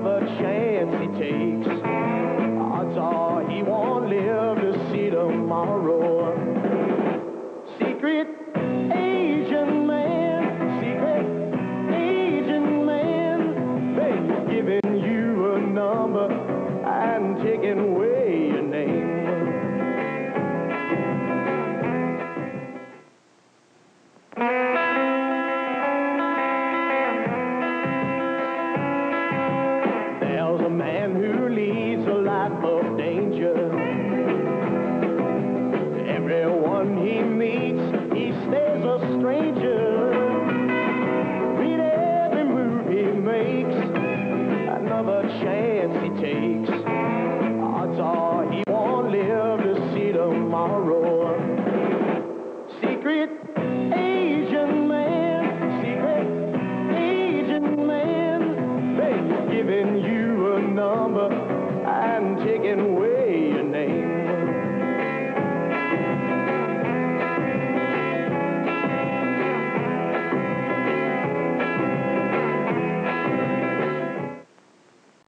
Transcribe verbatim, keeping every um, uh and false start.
whatever chance he takes. Odds are he won't live to see tomorrow. Secret Agent Man, Secret Agent Man, they've given you a number and taken away your name. There's a man who leads a life of danger. Everyone he meets, he stays a stranger. Read every move he makes, another chance he takes. Odds are he won't live to see tomorrow. Secret Agent Man, Secret Agent Man, they've given you number and taking away.